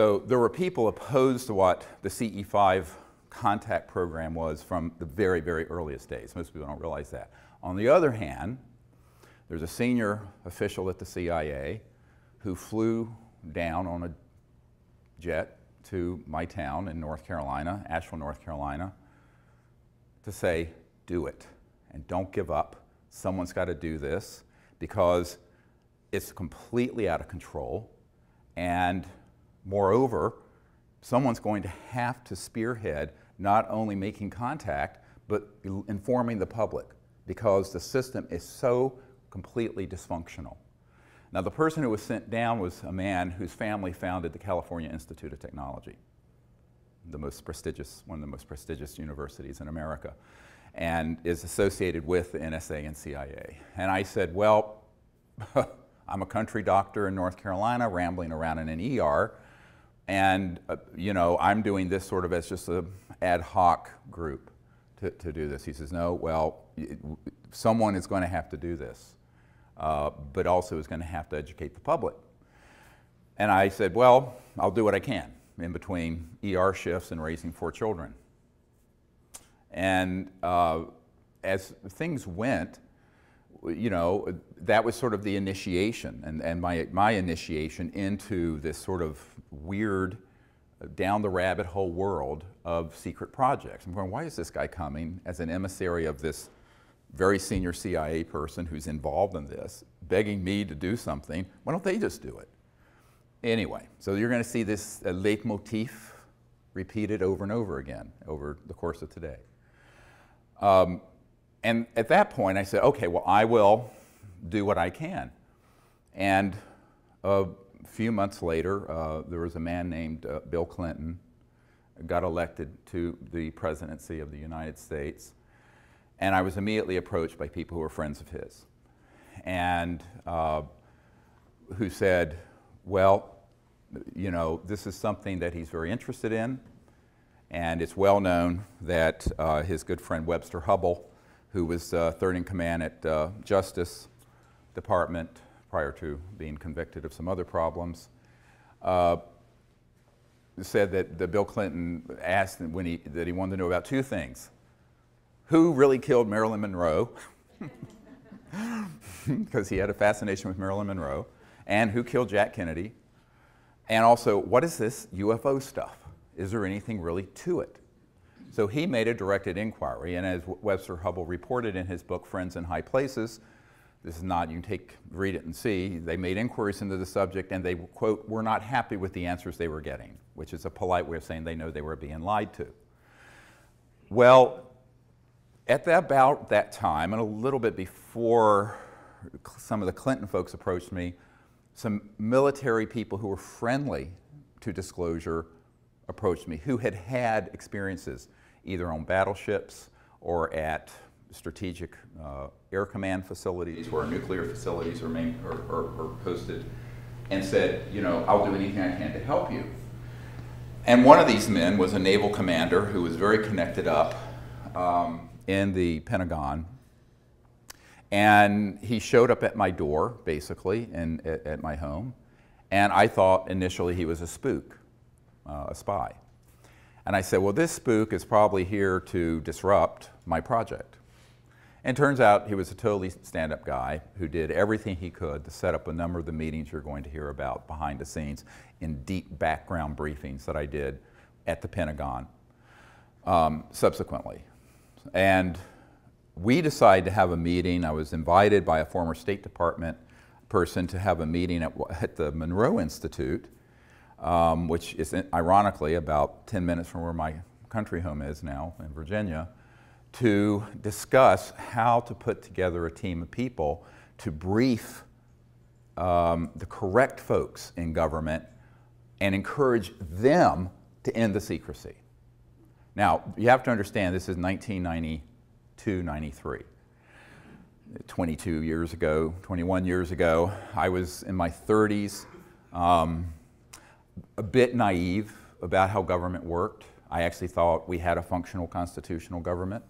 So there were people opposed to what the CE5 contact program was from the very, very earliest days. Most people don't realize that. On the other hand, there's a senior official at the CIA who flew down on a jet to my town in North Carolina, Asheville, North Carolina, to say, do it and don't give up. Someone's got to do this because it's completely out of control, and moreover, someone's going to have to spearhead not only making contact but informing the public, because the system is so completely dysfunctional. Now, the person who was sent down was a man whose family founded the California Institute of Technology, the most prestigious, one of the most prestigious universities in America, and is associated with the NSA and CIA. And I said, well, I'm a country doctor in North Carolina rambling around in an ER, and you know, I'm doing this sort of as just an ad hoc group to do this. He says, no, well, someone is going to have to do this, but also is going to have to educate the public. And I said, well, I'll do what I can in between ER shifts and raising 4 children. And as things went, you know, that was sort of the initiation, and my initiation into this sort of weird, down the rabbit hole world of secret projects. I'm going, why is this guy coming as an emissary of this very senior CIA person who's involved in this, begging me to do something? Why don't they just do it? Anyway, so you're going to see this leitmotif repeated over and over again over the course of today. And at that point, I said, okay, well, I will do what I can. And a few months later, there was a man named Bill Clinton, got elected to the presidency of the United States, and I was immediately approached by people who were friends of his, and who said, well, you know, this is something that he's very interested in, and it's well known that his good friend Webster Hubbell, who was third in command at Justice Department prior to being convicted of some other problems, said that Bill Clinton asked when that he wanted to know about 2 things. Who really killed Marilyn Monroe? Because he had a fascination with Marilyn Monroe. And who killed Jack Kennedy? And also, what is this UFO stuff? Is there anything really to it? So he made a directed inquiry, and as Webster Hubbell reported in his book, Friends in High Places, this is not, you can take, read it and see, they made inquiries into the subject, and they, quote, were not happy with the answers they were getting, which is a polite way of saying they know they were being lied to. Well, at about that time, and a little bit before some of the Clinton folks approached me, some military people who were friendly to disclosure approached me, who had had experiences either on battleships or at strategic air command facilities where nuclear facilities are posted, and said, you know, I'll do anything I can to help you. And one of these men was a naval commander who was very connected up in the Pentagon, and he showed up at my door, basically, and at my home, and I thought initially he was a spook. A spy. And I said, well, this spook is probably here to disrupt my project. And turns out he was a totally stand-up guy who did everything he could to set up a number of the meetings you're going to hear about behind the scenes in deep background briefings that I did at the Pentagon subsequently. And we decided to have a meeting. I was invited by a former State Department person to have a meeting at the Monroe Institute, which is ironically about 10 minutes from where my country home is now in Virginia, to discuss how to put together a team of people to brief the correct folks in government and encourage them to end the secrecy. Now, you have to understand this is 1992, 93. 22 years ago, 21 years ago, I was in my 30s. A bit naive about how government worked. I actually thought we had a functional constitutional government.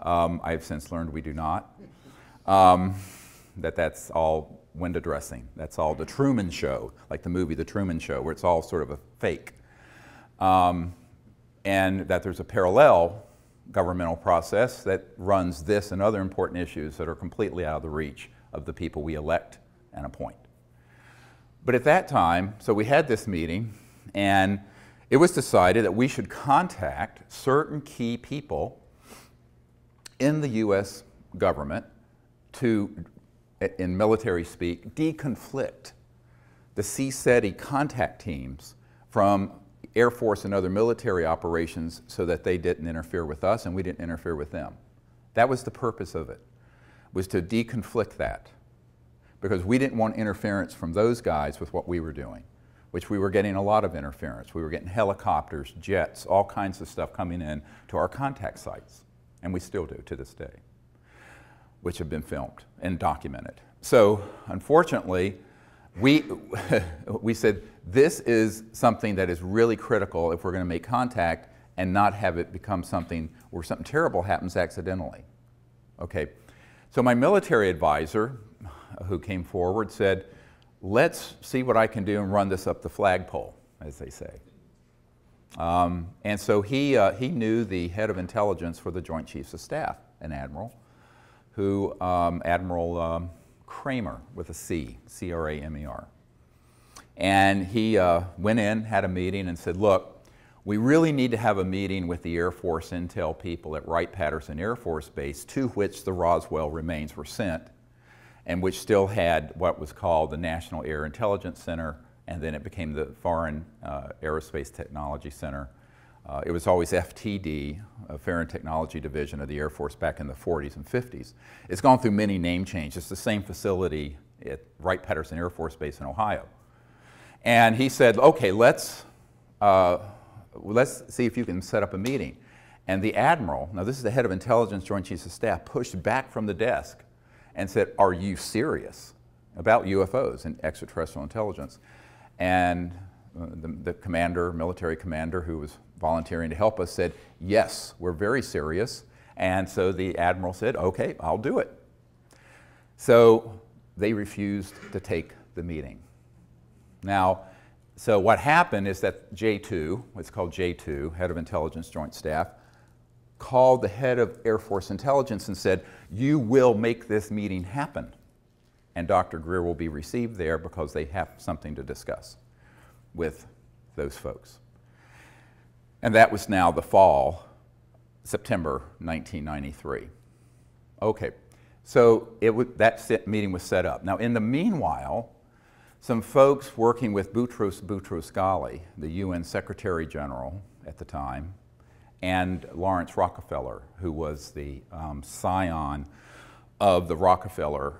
I have since learned we do not. That's all window dressing. That's all the Truman Show, like the movie The Truman Show, where it's all sort of a fake. And that there's a parallel governmental process that runs this and other important issues that are completely out of the reach of the people we elect and appoint. But at that time, so we had this meeting, and it was decided that we should contact certain key people in the U.S. government to, in military speak, deconflict the C-SETI contact teams from Air Force and other military operations so that they didn't interfere with us and we didn't interfere with them. That was the purpose of it, was to deconflict that, because we didn't want interference from those guys with what we were doing, which we were getting a lot of interference. We were getting helicopters, jets, all kinds of stuff coming in to our contact sites, and we still do to this day, which have been filmed and documented. So unfortunately, we said, this is something that is really critical if we're going to make contact and not have it become something where something terrible happens accidentally. Okay, so my military advisor who came forward said, let's see what I can do and run this up the flagpole, as they say. And so he knew the head of intelligence for the Joint Chiefs of Staff, an admiral, who, Admiral Kramer with a C, C-R-A-M-E-R. And he went in, had a meeting, and said, look, we really need to have a meeting with the Air Force intel people at Wright-Patterson Air Force Base, to which the Roswell remains were sent, and which still had what was called the National Air Intelligence Center, and then it became the Foreign Aerospace Technology Center. It was always FTD, Foreign Technology Division of the Air Force, back in the 40s and 50s. It's gone through many name changes. It's the same facility at Wright-Patterson Air Force Base in Ohio. And he said, okay, let's see if you can set up a meeting. And the admiral, now this is the head of intelligence, Joint Chiefs of Staff, pushed back from the desk and said, are you serious about UFOs and extraterrestrial intelligence? And the commander, military commander, who was volunteering to help us, said, yes, we're very serious. And so the admiral said, okay, I'll do it. So they refused to take the meeting. Now, so what happened is that J2, it's called J2, head of intelligence joint staff, called the head of Air Force intelligence and said, you will make this meeting happen, and Dr. Greer will be received there because they have something to discuss with those folks. And that was now the fall, September 1993. Okay, so that meeting was set up. Now in the meanwhile, some folks working with Boutros Boutros-Ghali, the UN Secretary General at the time, and Lawrence Rockefeller, who was the scion of the Rockefeller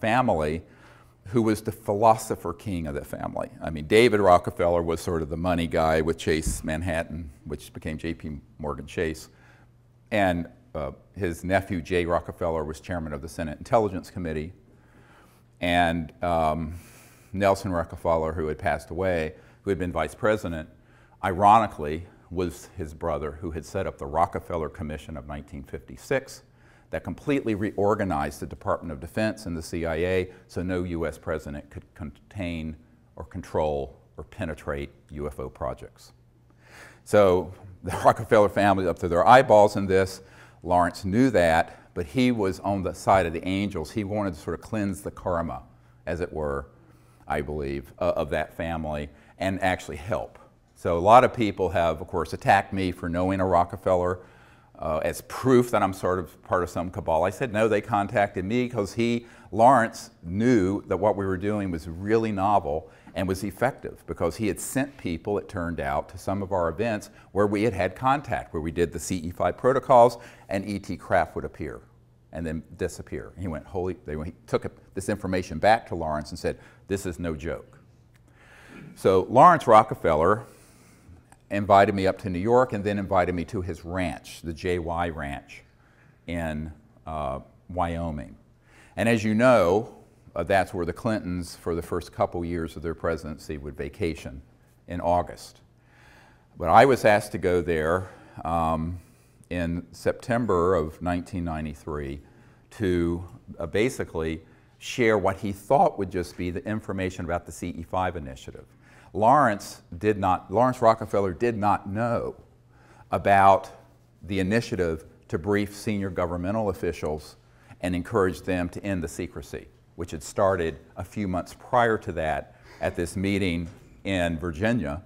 family, who was the philosopher king of the family. I mean, David Rockefeller was sort of the money guy with Chase Manhattan, which became J.P. Morgan Chase, and his nephew Jay Rockefeller was chairman of the Senate Intelligence Committee, and Nelson Rockefeller, who had passed away, who had been vice president, ironically was his brother who had set up the Rockefeller Commission of 1956 that completely reorganized the Department of Defense and the CIA so no U.S. president could contain or control or penetrate UFO projects. So the Rockefeller family up to their eyeballs in this. Lawrence knew that, but he was on the side of the angels. He wanted to sort of cleanse the karma, as it were, I believe, of that family, and actually help. So a lot of people have, of course, attacked me for knowing a Rockefeller as proof that I'm sort of part of some cabal. I said, no, they contacted me because Lawrence knew that what we were doing was really novel and was effective, because he had sent people, it turned out, to some of our events where we had had contact, where we did the CE5 protocols, and E.T. Kraft would appear and then disappear. He went, holy, he took this information back to Lawrence and said, this is no joke. So Lawrence Rockefeller invited me up to New York and then invited me to his ranch, the JY Ranch in Wyoming. And as you know, that's where the Clintons, for the first couple years of their presidency, would vacation in August. But I was asked to go there in September of 1993 to basically share what he thought would just be the information about the CE5 initiative. Lawrence Rockefeller did not know about the initiative to brief senior governmental officials and encourage them to end the secrecy, which had started a few months prior to that at this meeting in Virginia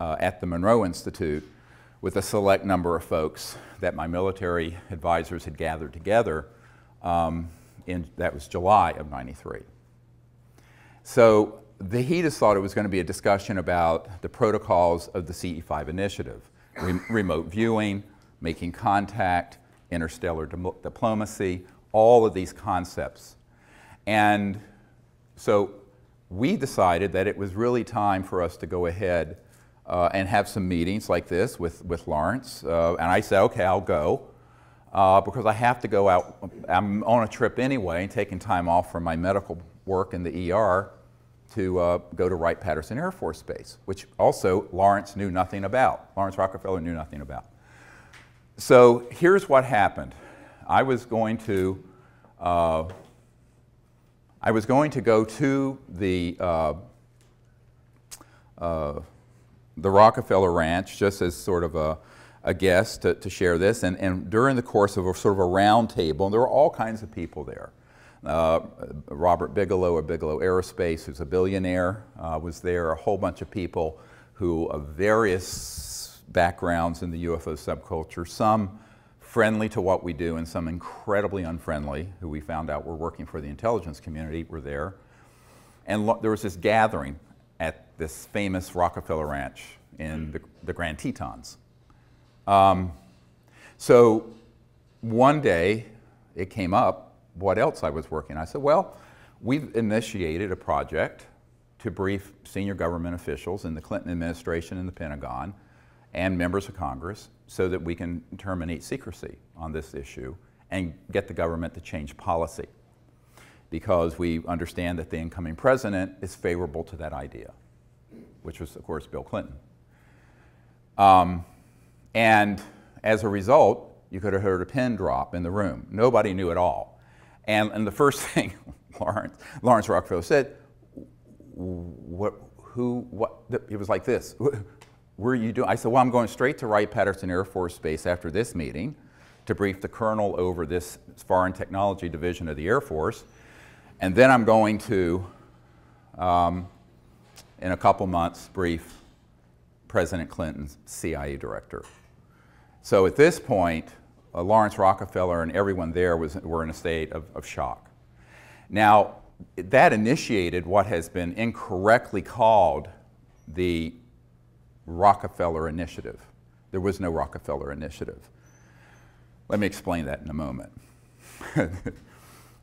at the Monroe Institute with a select number of folks that my military advisors had gathered together. That was July of '93. So he just thought it was going to be a discussion about the protocols of the CE5 initiative, remote viewing, making contact, interstellar diplomacy, all of these concepts. And so we decided that it was really time for us to go ahead and have some meetings like this with Lawrence. And I said, okay, I'll go. Because I have to go out, I'm on a trip anyway, taking time off from my medical work in the ER to go to Wright-Patterson Air Force Base, which also Lawrence knew nothing about. Lawrence Rockefeller knew nothing about. So here's what happened. I was going to go to the Rockefeller Ranch just as sort of a guest to share this, and during the course of a sort of a round table, and there were all kinds of people there. Robert Bigelow of Bigelow Aerospace, who's a billionaire, was there, a whole bunch of people who of various backgrounds in the UFO subculture, some friendly to what we do and some incredibly unfriendly, who we found out were working for the intelligence community, were there. And there was this gathering at this famous Rockefeller Ranch in the Grand Tetons. So one day it came up what else I was working on. I said, well, we've initiated a project to brief senior government officials in the Clinton administration and the Pentagon and members of Congress so that we can terminate secrecy on this issue and get the government to change policy because we understand that the incoming president is favorable to that idea, which was, of course, Bill Clinton. And as a result, you could have heard a pin drop in the room. Nobody knew at all. And the first thing Lawrence Rockefeller said, it was like this. Where are you doing? I said, well, I'm going straight to Wright-Patterson Air Force Base after this meeting to brief the colonel over this Foreign Technology Division of the Air Force. And then I'm going to, in a couple months, brief President Clinton's CIA director. So at this point, Lawrence Rockefeller and everyone there were in a state of shock. Now, that initiated what has been incorrectly called the Rockefeller Initiative. There was no Rockefeller Initiative. Let me explain that in a moment.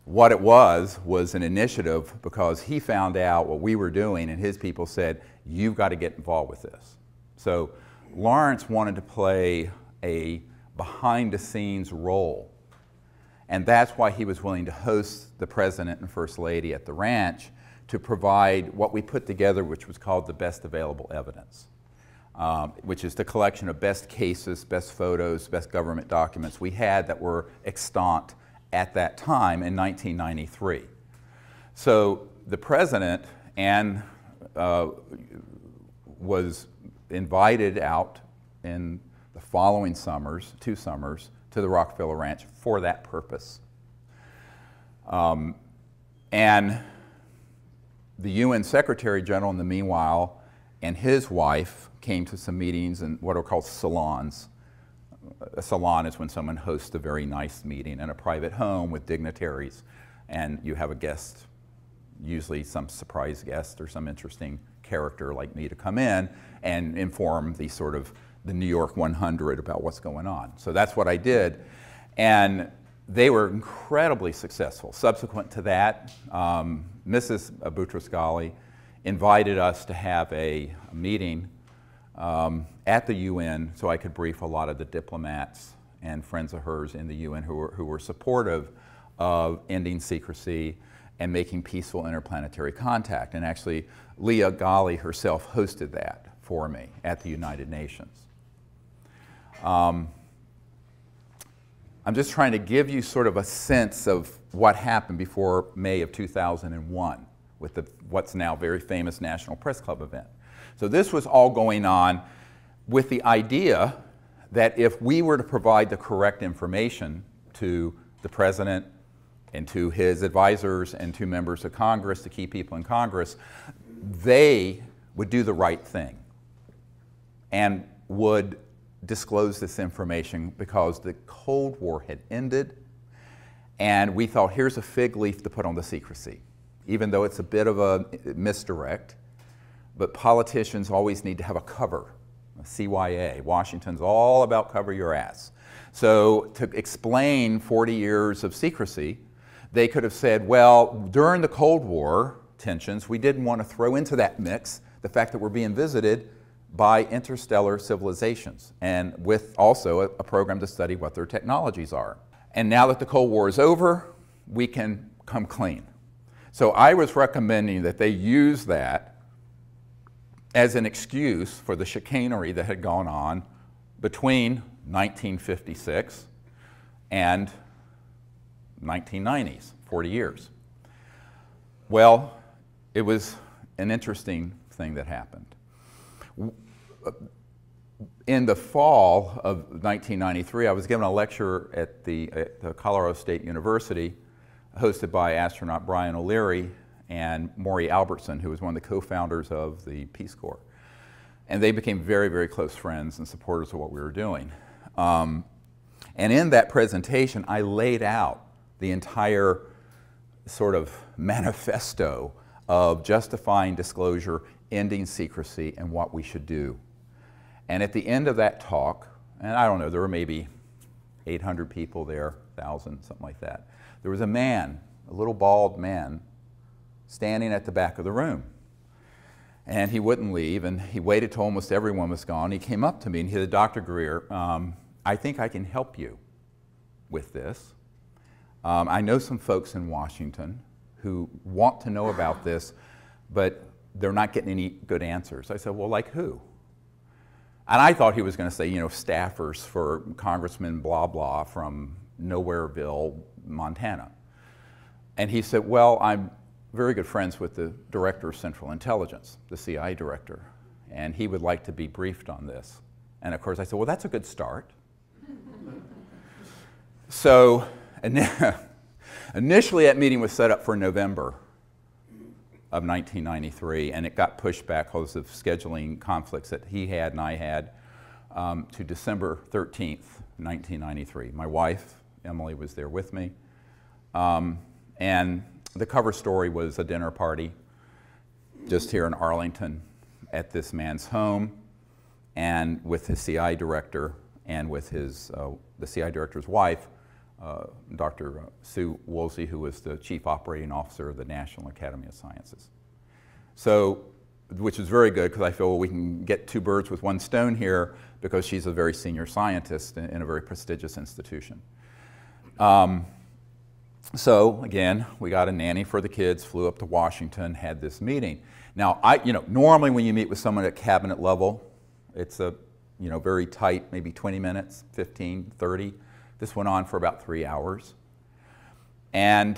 What it was an initiative because he found out what we were doing and his people said, you've got to get involved with this. So Lawrence wanted to play a behind-the-scenes role. And that's why he was willing to host the President and First Lady at the ranch to provide what we put together, which was called the best available evidence, which is the collection of best cases, best photos, best government documents we had that were extant at that time in 1993. So the President was invited out in the following summers, 2 summers, to the Rockefeller Ranch for that purpose. And the UN Secretary General in the meanwhile and his wife came to some meetings in what are called salons. A salon is when someone hosts a very nice meeting in a private home with dignitaries and you have a guest, usually some surprise guest or some interesting character like me to come in and inform the sort of the New York 100 about what's going on. So that's what I did. And they were incredibly successful. Subsequent to that, Mrs. Boutros-Ghali invited us to have a meeting at the UN so I could brief a lot of the diplomats and friends of hers in the UN who were supportive of ending secrecy and making peaceful interplanetary contact. And actually, Leia Ghali herself hosted that for me at the United Nations. I'm just trying to give you sort of a sense of what happened before May of 2001 with the, what's now very famous National Press Club event. So this was all going on with the idea that if we were to provide the correct information to the president and to his advisors and to members of Congress, the key people in Congress, they would do the right thing and would disclose this information because the Cold War had ended, and we thought, here's a fig leaf to put on the secrecy, even though it's a bit of a misdirect. But politicians always need to have a cover, a CYA. Washington's all about cover your ass. So to explain 40 years of secrecy, they could have said, well, during the Cold War tensions, we didn't want to throw into that mix the fact that we're being visited by interstellar civilizations, and with also a program to study what their technologies are. And now that the Cold War is over, we can come clean. So I was recommending that they use that as an excuse for the chicanery that had gone on between 1956 and 1990s, 40 years. Well, it was an interesting thing that happened. In the fall of 1993, I was given a lecture at the Colorado State University, hosted by astronaut Brian O'Leary and Maury Albertson, who was one of the co-founders of the Peace Corps. And they became very, very close friends and supporters of what we were doing. And in that presentation, I laid out the entire sort of manifesto of justifying disclosure, ending secrecy, and what we should do. And at the end of that talk, and I don't know, there were maybe 800 people there, 1,000, something like that. There was a man, a little bald man, standing at the back of the room. And he wouldn't leave, and he waited till almost everyone was gone. He came up to me and he said, Dr. Greer, I think I can help you with this. I know some folks in Washington who want to know about this, but they're not getting any good answers. I said, well, like who? And I thought he was going to say, you know, staffers for Congressman blah blah from Nowhereville, Montana. And he said, well, I'm very good friends with the director of Central Intelligence, the CIA director, and he would like to be briefed on this. And of course I said, well, that's a good start. So initially that meeting was set up for November of 1993, and it got pushed back because of scheduling conflicts that he had and I had to December 13th, 1993. My wife, Emily, was there with me. And the cover story was a dinner party just here in Arlington at this man's home, and with his CI director and with his, the CI director's wife, Dr. Sue Woolsey, who was the Chief Operating Officer of the National Academy of Sciences. So, which is very good, because I feel, well, we can get two birds with one stone here, because she's a very senior scientist in a very prestigious institution. So again, we got a nanny for the kids, flew up to Washington, had this meeting. Now, you know, normally when you meet with someone at cabinet level, it's a, you know, very tight, maybe 20 minutes, 15, 30. This went on for about 3 hours. And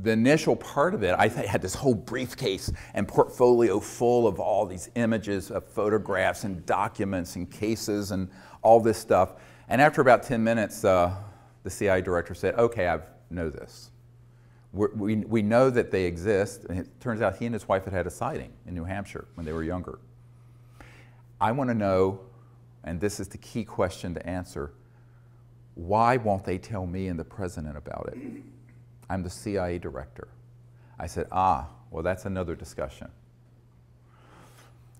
the initial part of it, I had this whole briefcase and portfolio full of all these images of photographs and documents and cases and all this stuff. And after about 10 minutes, the CIA director said, okay, I know this. We know that they exist. And it turns out he and his wife had had a sighting in New Hampshire when they were younger. I want to know, and this is the key question to answer, why won't they tell me and the president about it? I'm the CIA director. I said, ah, well, that's another discussion.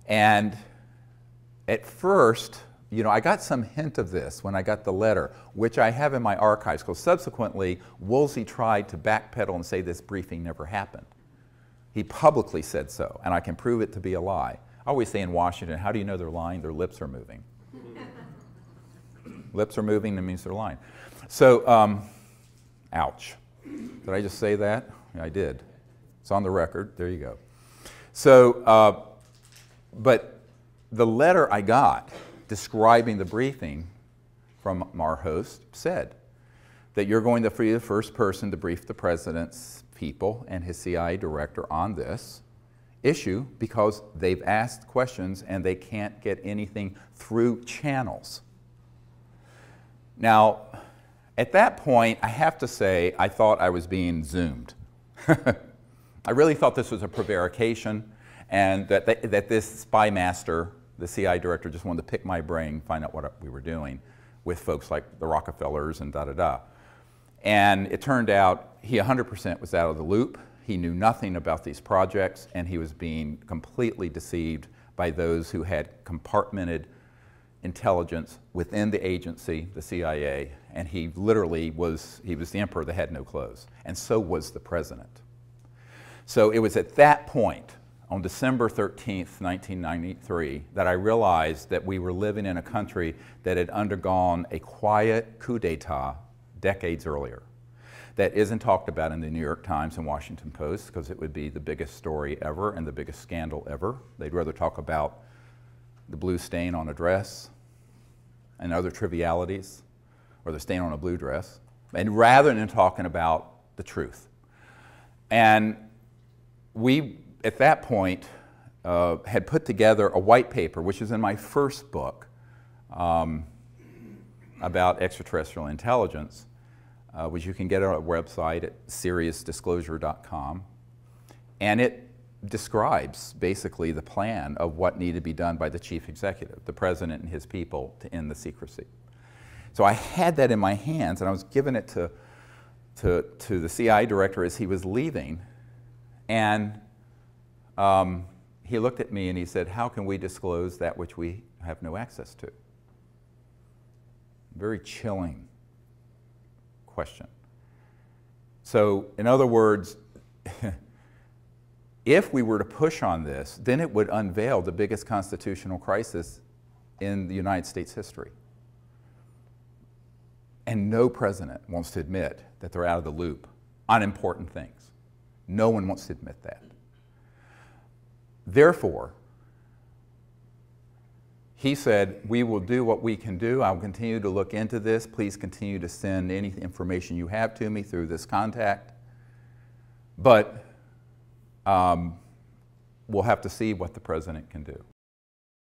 And at first, you know, I got some hint of this when I got the letter, which I have in my archives, because subsequently, Woolsey tried to backpedal and say this briefing never happened. He publicly said so, and I can prove it to be a lie. I always say in Washington, how do you know they're lying? Their lips are moving. Lips are moving, that means they're lying. So, ouch. Did I just say that? Yeah, I did. It's on the record. There you go. So, but the letter I got describing the briefing from our host said, that you're going to be the first person to brief the president's people and his CIA director on this issue, because they've asked questions and they can't get anything through channels. Now, at that point, I have to say, I thought I was being zoomed. I really thought this was a prevarication, and that this spy master, the CIA director, just wanted to pick my brain, find out what we were doing with folks like the Rockefellers and da-da-da. And it turned out he 100% was out of the loop. He knew nothing about these projects, and he was being completely deceived by those who had compartmented intelligence within the agency, the CIA, and he literally was, he was the emperor that had no clothes, and so was the president. So it was at that point, on December 13th, 1993, that I realized that we were living in a country that had undergone a quiet coup d'etat decades earlier. That isn't talked about in the New York Times and Washington Post, because it would be the biggest story ever and the biggest scandal ever. They'd rather talk about the blue stain on a dress and other trivialities, or the stain on a blue dress, and rather than talking about the truth. And we, at that point, had put together a white paper, which is in my first book about extraterrestrial intelligence, which you can get on our website at seriousdisclosure.com, and it describes basically the plan of what needed to be done by the chief executive, the president and his people, to end the secrecy. So I had that in my hands, and I was giving it to the CIA director as he was leaving, and he looked at me and he said, "How can we disclose that which we have no access to?" Very chilling question. So, in other words, if we were to push on this, then it would unveil the biggest constitutional crisis in the United States history. And no president wants to admit that they're out of the loop on important things. No one wants to admit that. Therefore, he said, "We will do what we can do. I'll continue to look into this. Please continue to send any information you have to me through this contact. But we'll have to see what the president can do."